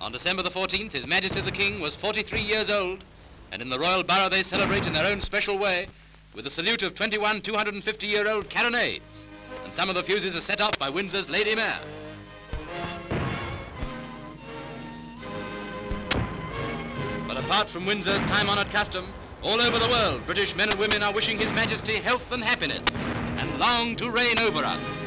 On December the 14th, His Majesty the King was 43 years old, and in the Royal Borough they celebrate in their own special way with a salute of 21 250-year-old carronades, and some of the fuses are set off by Windsor's Lady Mayor. But apart from Windsor's time-honoured custom, all over the world, British men and women are wishing His Majesty health and happiness, and long to reign over us.